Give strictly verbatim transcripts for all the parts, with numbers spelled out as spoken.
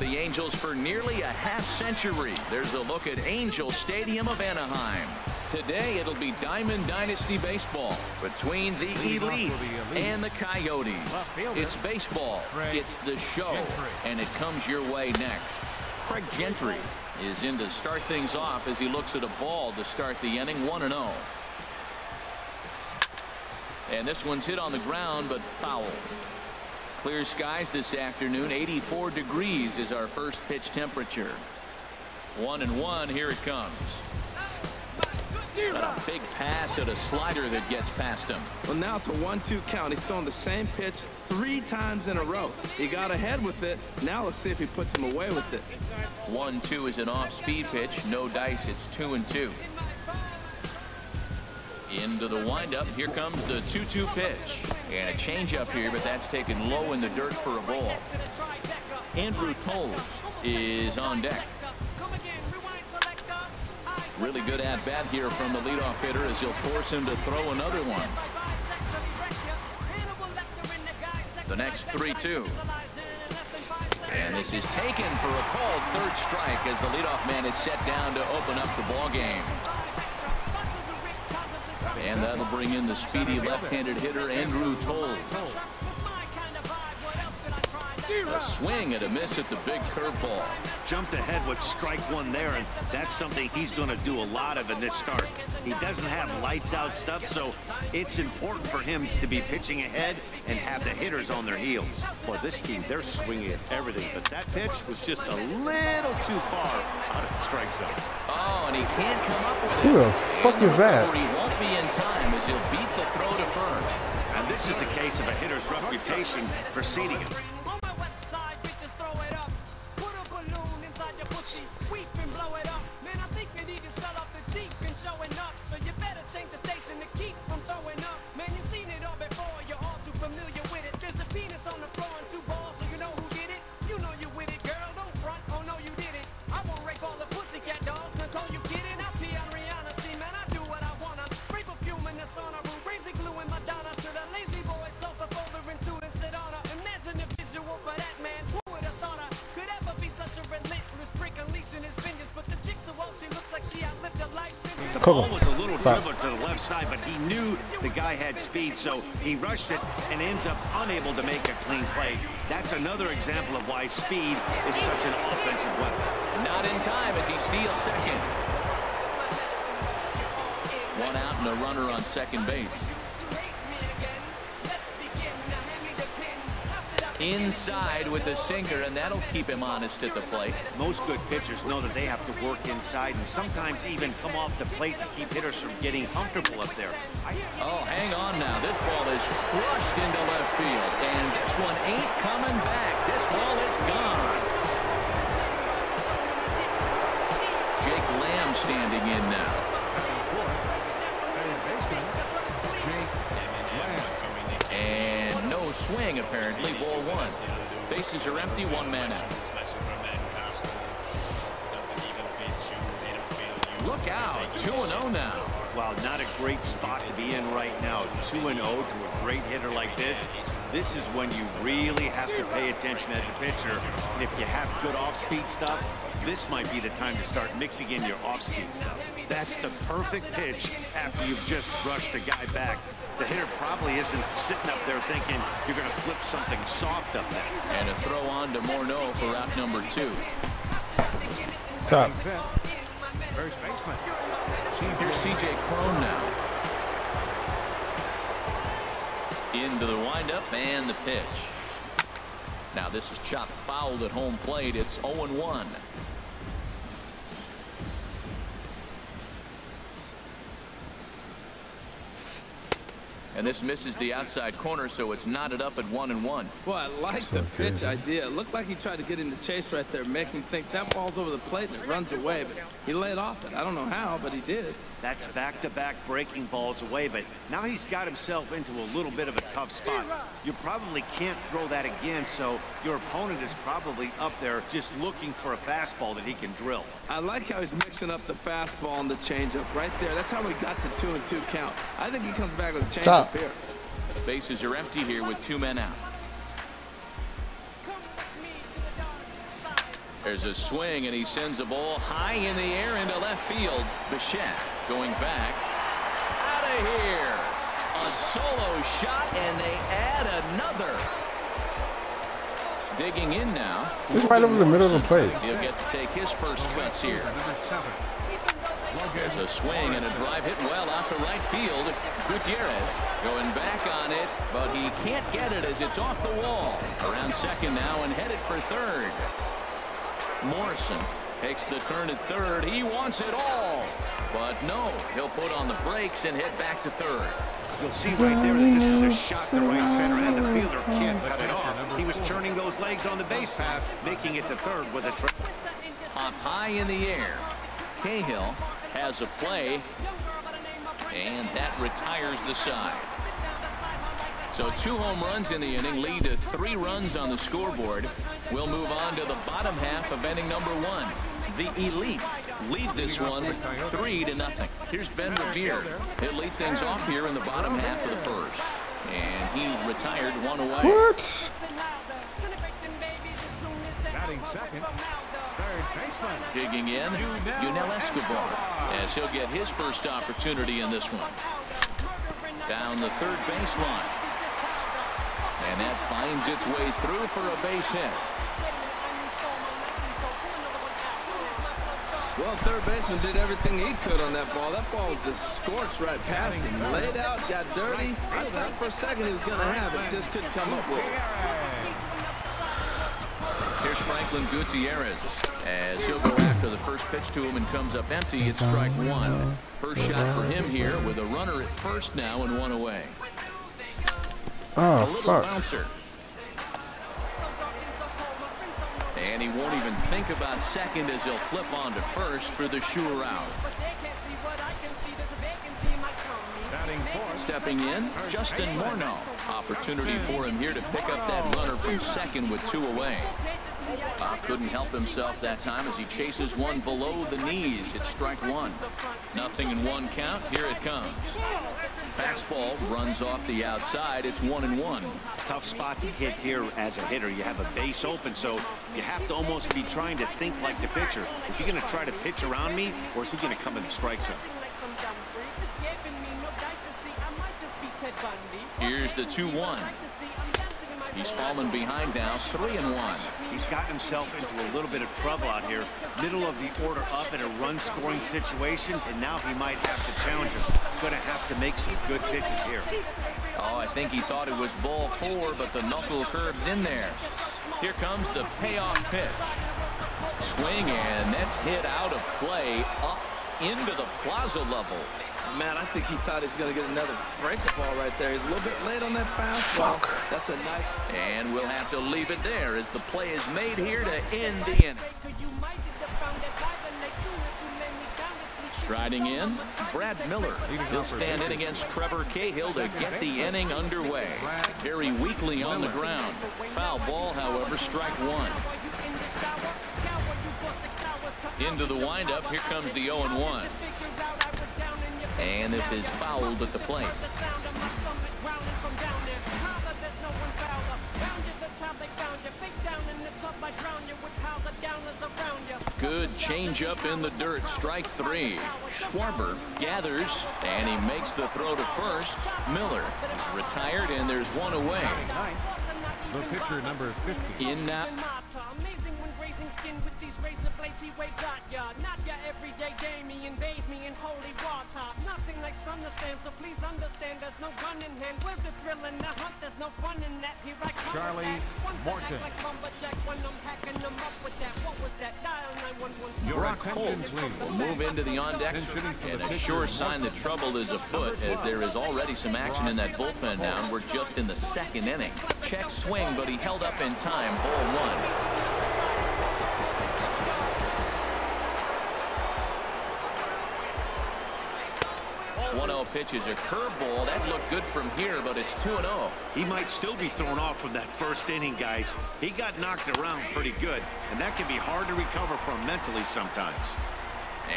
the Angels for nearly a half century. There's a look at Angel Stadium of Anaheim. Today it'll be Diamond Dynasty baseball between the elite and the Coyotes. It's baseball, it's the show, and it comes your way next. Craig Gentry is in to start things off as he looks at a ball to start the inning, one and oh. And this one's hit on the ground but foul. Clear skies this afternoon. eighty-four degrees is our first pitch temperature. One and one. Here it comes. But a big pass at a slider that gets past him. Well, now it's a one two count. He's thrown the same pitch three times in a row. He got ahead with it. Now let's see if he puts him away with it. one two is an off-speed pitch. No dice. It's two and two. Into the windup. Here comes the two two pitch. And a changeup here, but that's taken low in the dirt for a ball. Andrew Toles is on deck. Really good at bat here from the leadoff hitter as he'll force him to throw another one. The next three two. And this is taken for a called third strike as the leadoff man is set down to open up the ball game. And that'll bring in the speedy left-handed hitter Andrew Toll. A swing and a miss at the big curveball. Jumped ahead with strike one there, and that's something he's going to do a lot of in this start. He doesn't have lights out stuff, so it's important for him to be pitching ahead and have the hitters on their heels. For this team, they're swinging at everything, but that pitch was just a little too far out of the strike zone. Oh, and he can't come up with it. Who the fuck is that? He won't be in time as he'll beat the throw to first. And this is a case of a hitter's reputation preceding him. Was a little dribble to the left side, but he knew the guy had speed, so he rushed it and ends up unable to make a clean play. That's another example of why speed is such an offensive weapon. Not in time as he steals second. One out and a runner on second base. Inside with the sinker, and that'll keep him honest at the plate. Most good pitchers know that they have to work inside and sometimes even come off the plate to keep hitters from getting comfortable up there. Oh, hang on now. This ball is crushed into left field, and this one ain't coming back. This ball is gone. Jake Lamb standing in now. Swing apparently, ball one. Bases are empty, one man out. Look out, two and oh now. Wow, not a great spot to be in right now. two and oh to a great hitter like this. This is when you really have to pay attention as a pitcher. And if you have good off-speed stuff, this might be the time to start mixing in your off-speed stuff. That's the perfect pitch after you've just rushed a guy back. The hitter probably isn't sitting up there thinking you're going to flip something soft up there. And a throw on to Morneau for out number two. Top. First baseman. Here's C J. Crone now. Into the windup and the pitch. Now this is chopped fouled at home plate. It's oh and one. And this misses the outside corner, so it's knotted up at one and one. Well, I like the pitch idea. It looked like he tried to get into chase right there, make him think that ball's over the plate and it runs away, but he laid off it. I don't know how, but he did. That's back-to-back breaking balls away, but now he's got himself into a little bit of a tough spot. You probably can't throw that again, so your opponent is probably up there just looking for a fastball that he can drill. I like how he's mixing up the fastball and the changeup right there. That's how we got the two and two count. I think he comes back with a changeup here. Bases are empty here with two men out. There's a swing, and he sends the ball high in the air into left field. Bichette going back. Out of here. A solo shot, and they add another. Digging in now. He's right over the middle of the plate. He'll get to take his first cuts here. There's a swing and a drive hit well out to right field. Gutierrez going back on it, but he can't get it as it's off the wall. Around second now and headed for third. Morrison takes the turn at third. He wants it all, but no, he'll put on the brakes and head back to third. You'll see right there that this is a shot to right center, and the fielder can't cut it off. He was turning those legs on the base paths, making it to third with a trip. Up high in the air. Cahill has a play, and that retires the side. So two home runs in the inning lead to three runs on the scoreboard. We'll move on to the bottom half of inning number one. The Elite lead this one three to nothing. Here's Ben Revere. He'll lead things off here in the bottom half of the first, and he retired one away. What? Batting second, third baseman. Digging in, Yunel Escobar, as he'll get his first opportunity in this one. Down the third baseline. And that finds its way through for a base hit. Well, third baseman did everything he could on that ball. That ball just scorched right past him. Laid out, got dirty. I thought for a second he was going to have it. Just couldn't come up with it. Here's Franklin Gutierrez, as he'll go after the first pitch to him and comes up empty. It's strike one. First shot for him here with a runner at first now and one away. Oh, a little fuck. Bouncer. And he won't even think about second as he'll flip on to first for the sure out. Stepping in, Justin Morneau. Opportunity for him here to pick up that runner from second with two away. Bob couldn't help himself that time as he chases one below the knees. It's strike one. Nothing in one count. Here it comes. Fastball runs off the outside. It's one and one. Tough spot to hit here as a hitter. You have a base open, so you have to almost be trying to think like the pitcher. Is he going to try to pitch around me, or is he going to come in the strike zone? Here's the two one. He's fallen behind now, three and one. He's gotten himself into a little bit of trouble out here. Middle of the order up in a run-scoring situation, and now he might have to challenge him. Going to have to make some good pitches here. Oh, I think he thought it was ball four, but the knuckle curve's in there. Here comes the payoff pitch. Swing, and that's hit out of play up into the plaza level. Man, I think he thought he was going to get another breaking ball right there. He's a little bit late on that fastball. Fuck. That's a nice. And we'll have to leave it there as the play is made here to end the inning. Striding in, Brad Miller. He'll stand in against Trevor Cahill to get the inning underway. Very weakly on the ground. Foul ball, however, strike one. Into the windup, here comes the oh and one. And this is fouled at the plate. Good change up in the dirt. Strike three. Schwarber gathers, and he makes the throw to first. Miller is retired, and there's one away. The pitcher number fifty. In now. Charlie Morton. Brock Cole will move into the on-deck, and a sure sign that trouble is afoot, as there is already some action in that bullpen now, and we're just in the second inning. Check swing, but he held up in time. Ball one. one oh pitches a curveball. That looked good from here, but it's two and oh. He might still be thrown off from that first inning, guys. He got knocked around pretty good, and that can be hard to recover from mentally sometimes.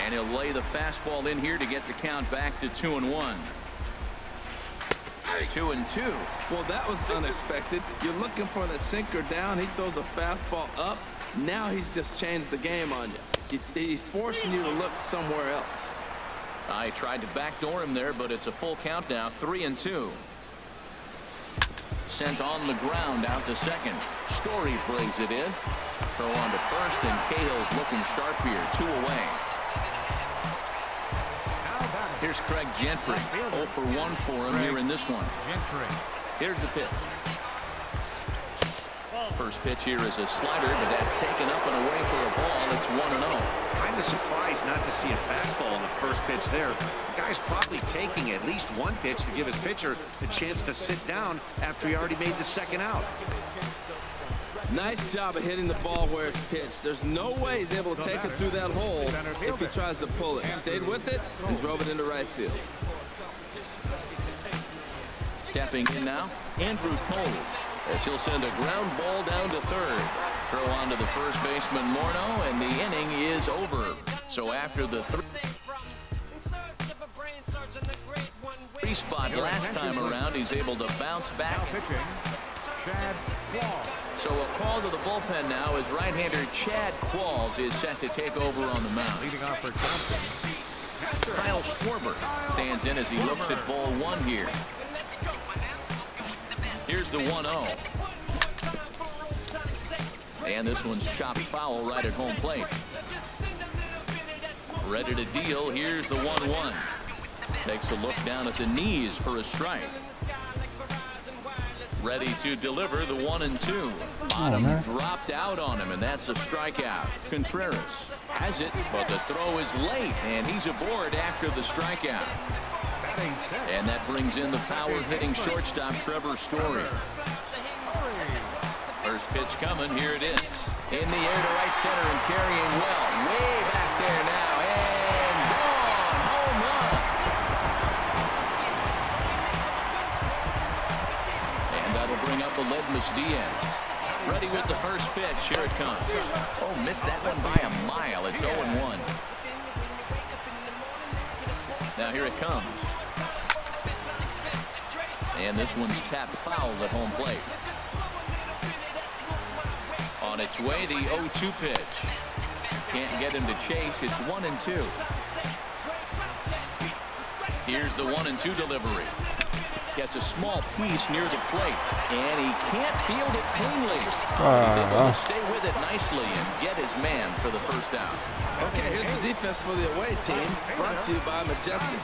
And he'll lay the fastball in here to get the count back to two and one. Two and two. Well, that was unexpected. You're looking for the sinker down. He throws a fastball up. Now he's just changed the game on you. He's forcing you to look somewhere else. I tried to backdoor him there, but it's a full count now, three and two. Sent on the ground out to second. Story brings it in. Throw on to first, and Cahill's looking sharp here. Two away. Here's Craig Gentry. oh for one for him here in this one. Here's the pitch. First pitch here is a slider, but that's taken up and away for a ball. It's one and oh. Kind of surprised not to see a fastball in the first pitch there. The guy's probably taking at least one pitch to give his pitcher the chance to sit down after he already made the second out. Nice job of hitting the ball where it's pitched. There's no way he's able to take it through that hole if he tries to pull it. Stayed with it and drove it into right field. Stepping in now, Andrew Toles, as he'll send a ground ball down to third. Throw on to the first baseman, Morneau, and the inning is over. So after the three, three spot last time around, he's able to bounce back. Chad Qualls. So a call to the bullpen now as right-hander Chad Qualls is set to take over on the mound. Leading off for Johnson. Kyle Schwarber stands in as he looks at ball one here. Here's the one oh. And this one's chopped foul right at home plate. Ready to deal. Here's the one one. Takes a look down at the knees for a strike. Ready to deliver the one and two. Bottom dropped out on him, and that's a strikeout. Contreras has it, but the throw is late, and he's aboard after the strikeout. And that brings in the power-hitting shortstop Trevor Story. First pitch coming, here it is. In the air to right center and carrying well. Way back there now, and gone, home run. And that'll bring up Aledmus Diaz. Ready with the first pitch, here it comes. Oh, missed that one by a mile, it's oh and one. Now here it comes. And this one's tapped foul at home plate. On its way, the oh two pitch. Can't get him to chase. It's one and two. Here's the one and two delivery. Gets a small piece near the plate, and he can't field it cleanly. Uh, He's able to stay with it nicely and get his man for the first out. Okay, here's the defense for the away team, brought to you by Majestic.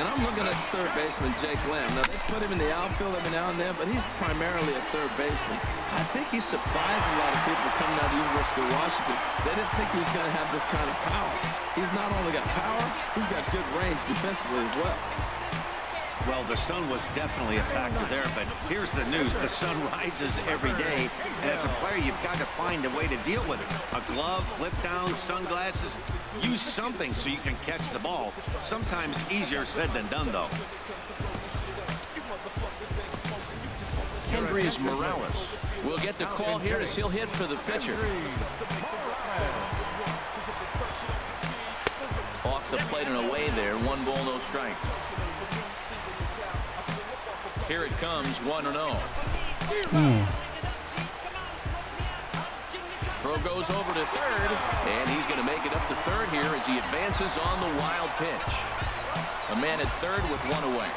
And I'm looking at third baseman Jake Lamb. Now, they put him in the outfield every now and then, but he's primarily a third baseman. I think he surprised a lot of people coming out of the University of Washington. They didn't think he was going to have this kind of power. He's not only got power, he's got good range defensively as well. Well, the sun was definitely a factor there, but here's the news. The sun rises every day, and as a player, you've got to find a way to deal with it. A glove, flip down, sunglasses. Use something so you can catch the ball. Sometimes easier said than done, though. Kendrys Morales will get the call here as he'll hit for the pitcher. Off the plate and away there. One ball, no strikes. Here it comes, one and oh. Hmm. Throw goes over to third, and he's going to make it up to third here as he advances on the wild pitch. A man at third with one away.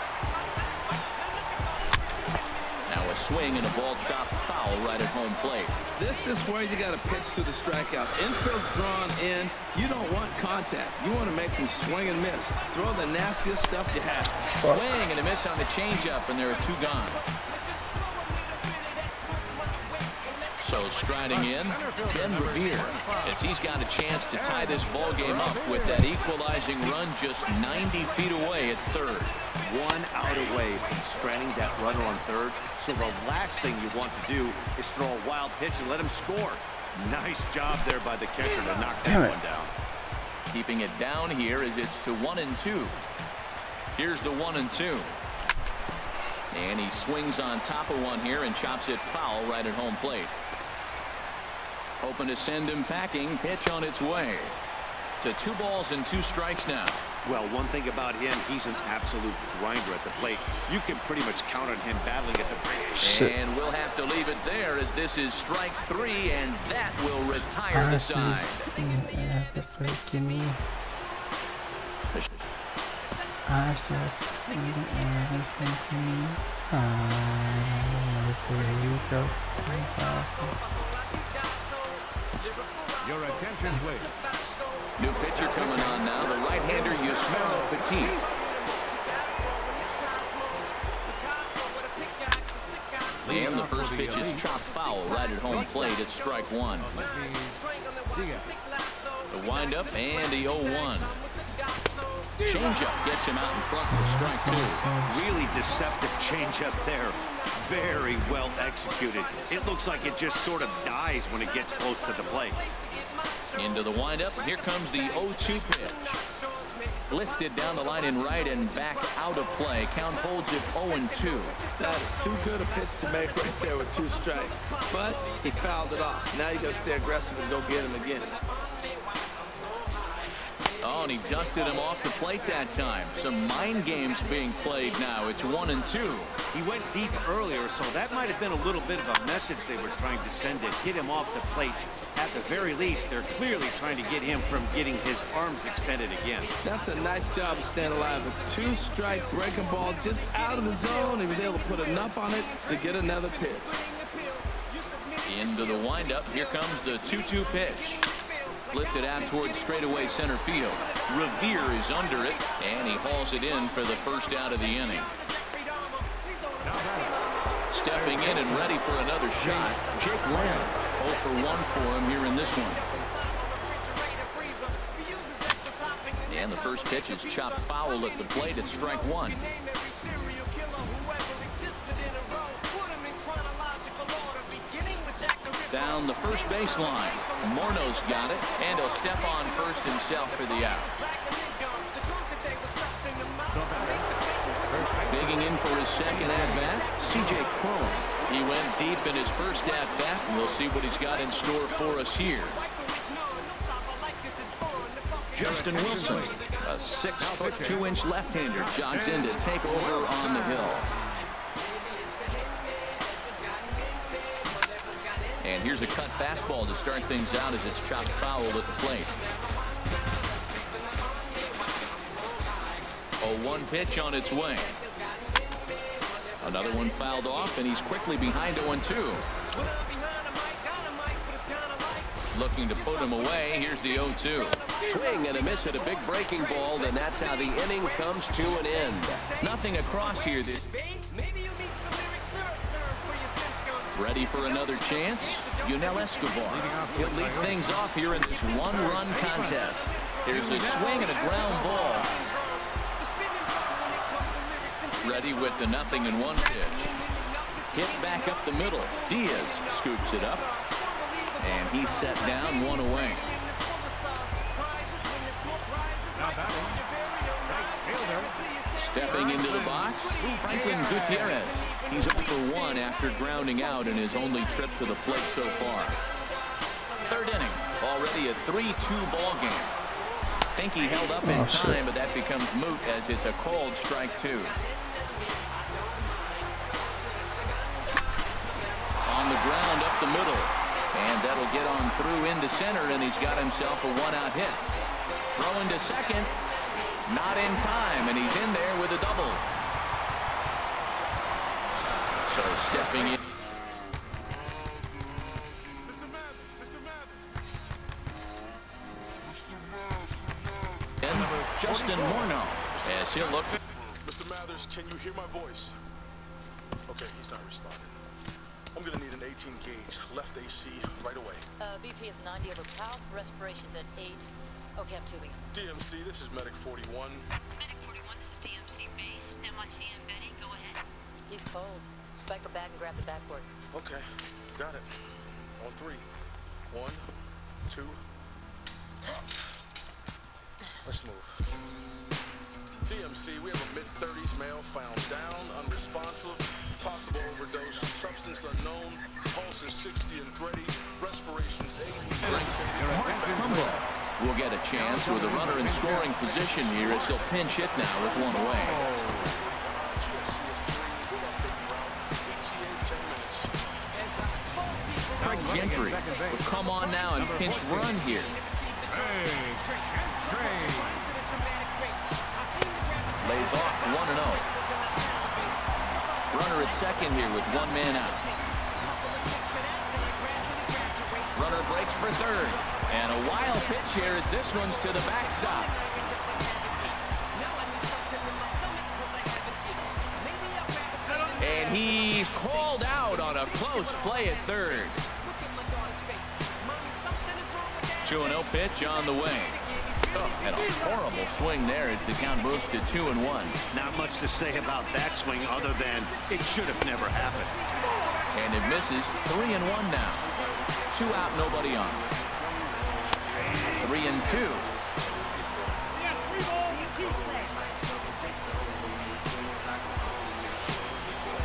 Now a swing and a ball chopped foul right at home plate. This is where you got to pitch to the strikeout. Infield's drawn in. You don't want contact. You want to make them swing and miss. Throw the nastiest stuff you have. Swing and a miss on the changeup, and there are two gone. So striding in, Ben Revere, as he's got a chance to tie this ball game up with that equalizing run just ninety feet away at third. One out away from stranding that runner on third. So the last thing you want to do is throw a wild pitch and let him score. Nice job there by the catcher to knock that one down. Keeping it down here as it's to one and two. Here's the one and two. And he swings on top of one here and chops it foul right at home plate. Hoping to send him packing. Pitch on its way. to two balls and two strikes now. Well, one thing about him, he's an absolute grinder at the plate. You can pretty much count on him battling at the plate. Shit. And we'll have to leave it there as this is strike three, and that will retire I the side. Give me. I just need an air that's making me. Ah, there you go. Your attention, please. New pitcher coming on now, the right-hander Yusmeiro Petit. Liam, the first pitch is chopped foul right at home plate at strike one. The wind-up and the oh one. Changeup gets him out in front for strike two. Really deceptive changeup there. Very well executed. It looks like it just sort of dies when it gets close to the plate. Into the windup. Here comes the oh two pitch. Lifted down the line and right and back out of play. Count holds it oh and two. That is too good a pitch to make right there with two strikes. But he fouled it off. Now you got to stay aggressive and go get him again. Oh, and he dusted him off the plate that time. Some mind games being played now. It's one and two. He went deep earlier, so that might have been a little bit of a message they were trying to send to hit him off the plate. At the very least, they're clearly trying to get him from getting his arms extended again. That's a nice job of staying alive. A two-strike breaking ball just out of the zone. He was able to put enough on it to get another pitch. Into the windup. Here comes the two two pitch. Lifted out towards straightaway center field. Revere is under it, and he hauls it in for the first out of the inning. Stepping in and ready for another shot, Jake Lamb. oh for one for him here in this one. And the first pitch is chopped foul at the plate at strike one. Down the first baseline. Morneau's got it, and he'll step on first himself for the out. Digging in for his second at-bat, C J. Crone. He went deep in his first at-bat, and we'll see what he's got in store for us here. Justin Wilson, a six foot two inch left-hander, jogs in to take over on the hill. And here's a cut fastball to start things out as it's chopped foul at the plate. oh one pitch on its way. Another one fouled off, and he's quickly behind oh and two. Looking to put him away. Here's the oh two. Swing and a miss at a big breaking ball, then that's how the inning comes to an end. Nothing across here. This ready for another chance? Yunel Escobar. He'll lead things off here in this one-run contest. There's a swing and a ground ball. Ready with the nothing and one pitch. Hit back up the middle. Diaz scoops it up. And he's set down, one away. Stepping into the box, Franklin Gutierrez. He's oh for one after grounding out in his only trip to the plate so far. Third inning, already a three two ball game. I think he held up in oh, time, shit. But that becomes moot as it's a called strike two. On the ground up the middle, and that'll get on through into center, and he's got himself a one-out hit. Throw into second. Not in time, and he's in there with a double. So stepping in. And Justin Morneau as he'll look. Mister Mathers, can you hear my voice? Okay, he's not responding. I'm going to need an eighteen gauge left A C right away. Uh, B P is ninety over P A L, respiration's at eight. Okay, I'm tubing. D M C, this is Medic forty-one. Medic forty-one, this is D M C base. N Y C embedding, go ahead. He's cold. Spike a bag and grab the backboard. Okay, got it. On three. One, two. Let's move. D M C, we have a mid thirties male found down, unresponsive, possible overdose, substance unknown, pulse is sixty and thirty, respiration's eighty. will get a chance with a runner in scoring position here as he'll pinch hit now with one away. Craig Gentry will come on now and pinch run here. Lays off one and oh. Runner at second here with one man out. Runner breaks for third. And a wild pitch here as this one's to the backstop. And he's called out on a close play at third. two and oh pitch on the way. Oh, and a horrible swing there as the count moves to two and one. Not much to say about that swing other than it should have never happened. And it misses. Three and one now. Two out, nobody on. Three and two.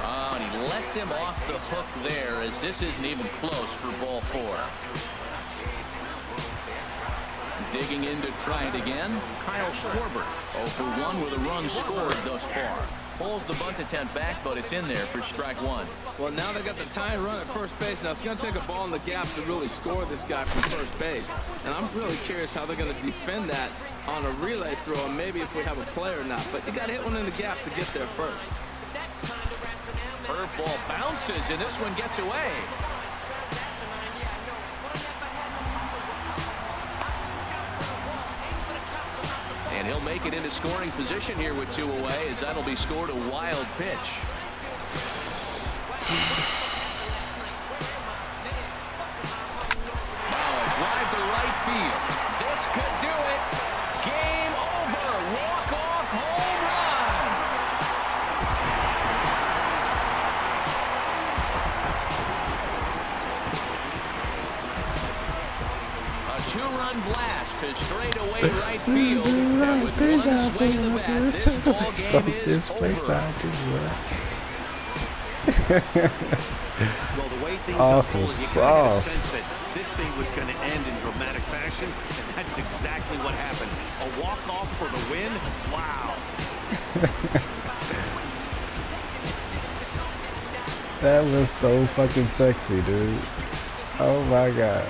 Oh, and he lets him off the hook there as this isn't even close for ball four. Digging in to try it again, Kyle Schwarber, oh for one with a run scored thus far. Pulls the bunt attempt back, but it's in there for strike one. Well, now they've got the tying run at first base. Now it's going to take a ball in the gap to really score this guy from first base. And I'm really curious how they're going to defend that on a relay throw, and maybe if we have a play or not. But you got to hit one in the gap to get there first. Curveball bounces, and this one gets away. He'll make it into scoring position here with two away, as that'll be scored a wild pitch. Now a drive to right field. This could do it. Game over. Walk-off home run. A two-run blast to straightaway right field. There's a thing in the back. This ball game is over. Well, the way things are going, you kind of get a sense that this thing was going to end in dramatic fashion, and that's exactly what happened. A walk-off for the win. Wow. That was so fucking sexy, dude. Oh my god.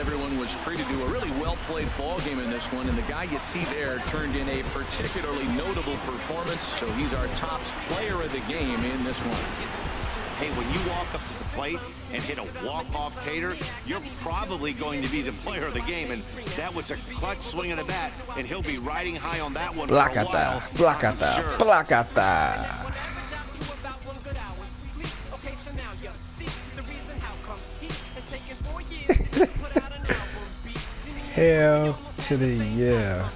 Everyone was treated to a really well-played ball game in this one, and the guy you see there turned in a particularly notable performance, so he's our top player of the game in this one. Hey, when you walk up to the plate and hit a walk-off tater, you're probably going to be the player of the game, and that was a clutch swing of the bat, and he'll be riding high on that one. Placata, placata, placata. Hell to the yeah.